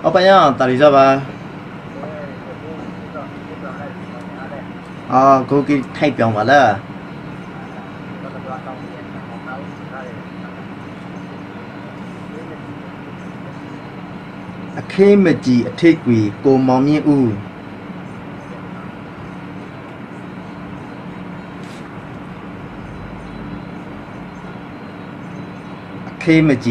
老板娘，打理啥吧？啊，估计太彪马了。开么子太贵，够毛面乌。开么子？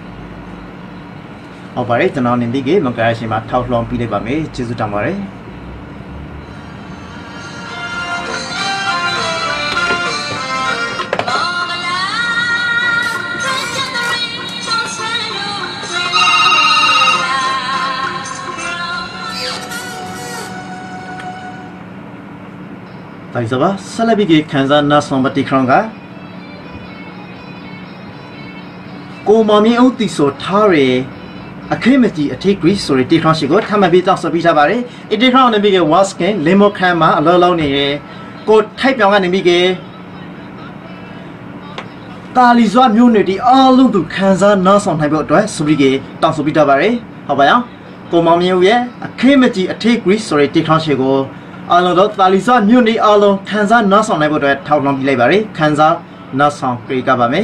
Ở bãi cho nó nên đi ghế mà cái gì mà thao lòng pi để bà mẹ chưa được làm bãi. Tại sao vậy? Sao lại bị cái khán giả na song bát đi khong cả? Cô mà mi ưu tí số tháo rồi, à khi mà chị thấy quý số thì không chỉ có tham bị tăng số bị sao vậy? Ít đi không nên bị cái wash cái lấy một cái mà lâu lâu này, cô thấy bao nhiêu bị cái ta lý do nhiều này thì luôn tụ khán giả nó xong hay bị đói số bị cái tăng số bị sao vậy? Học bài không? Cô mà mi ưu vậy, à khi mà chị thấy quý số thì không chỉ có luôn đó ta lý do nhiều này luôn khán giả nó xong hay bị đói tháo lòng bị lấy vậy khán giả nó xong bị cái bà mẹ.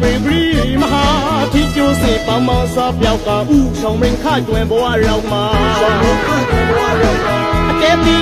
Baby, my teeth you see, but my soft yoga, so many kind when boy, I love my. I Rakhay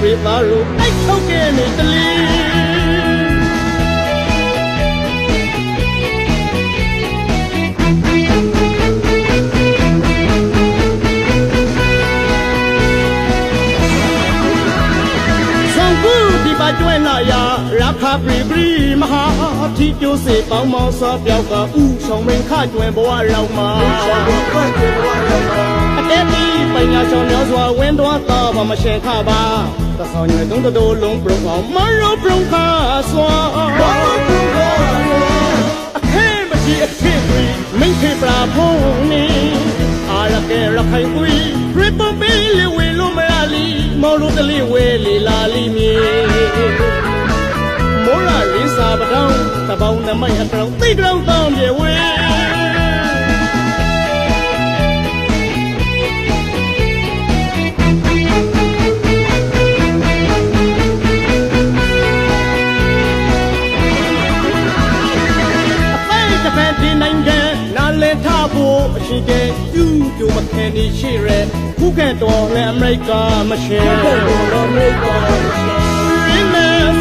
Privaru,